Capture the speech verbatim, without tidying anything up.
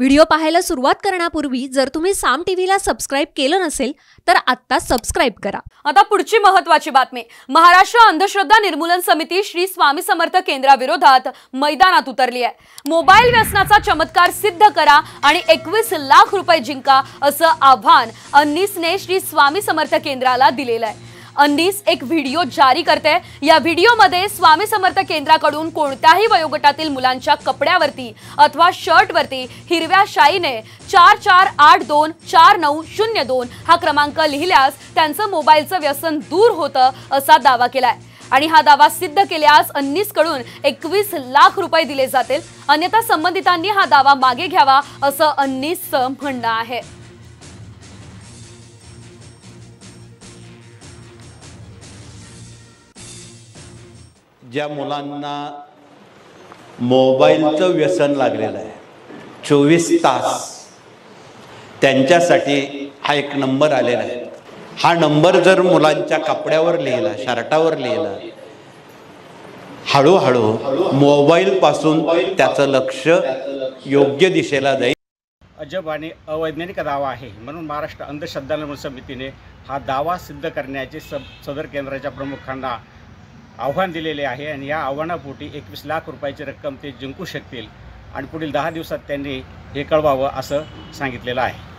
Video पाहायला सुरुवात करण्यापूर्वी जर तुम्ही साम टीव्हीला सबस्क्राइब केलं नसेल तर आता सबस्क्राइब करा। आता पुढची महत्त्वाची बातमी। महाराष्ट्र अंधश्रद्धा निर्मूलन समिति श्री स्वामी समर्थ केंद्राविरोधात मैदानात उतरली आहे। मोबाईल व्यसनाचा चमत्कार सिद्ध करा आणि एकवीस लाख रुपये जिंका असं आव्हान अन्नीसने श्री स्वामी समर्थ केंद्राला दिलेलं आहे। अन्नीस एक व्हिडिओ जारी करते। या व्हिडिओमध्ये स्वामी समर्थ केंद्राकडून कोणत्याही वयोगटातील मुलांच्या कपड्यावरती अथवा शर्टवरती हिरव्या शाईने चार चार आठ दोन चार नऊ शून्य दोन हा क्रमांक लिहिल्यास त्यांचं मोबाईलचं व्यसन दूर होतं असा दावा केलाय आणि हा दावा सिद्ध केल्यास अन्नीस कडून एकवीस लाख रुपये दिले जातील, अन्यथा संबंधितांनी हा दावा मागे घ्यावा असं अन्नीसचं म्हणणं आहे। ज्या मुलांना मोबाईलचं व्यसन लागलेलं आहे चोवीस तास त्यांच्यासाठी हा एक नंबर आलेला आहे। हा नंबर जर मुलांच्या कपड्यावर लिहिला, शर्टावर लिहिला, हळूहळू मोबाईलपासून त्याचं लक्ष योग्य दिशेला जाईल। अजब आणि अवैज्ञानिक दावा आहे म्हणून महाराष्ट्र अंधश्रद्धा निर्मूलन समितीने हा दावा सिद्ध करण्याचे सदर केंद्राच्या प्रमुखांना आव्हान दिलेले आहे आणि या आव्हानापोटी एकवीस लाख रुपयाची रक्कम ते जिंकू शकतील आणि पुढील दहा दिवसात त्यांनी हे कळवावं असं सांगितलेलं आहे।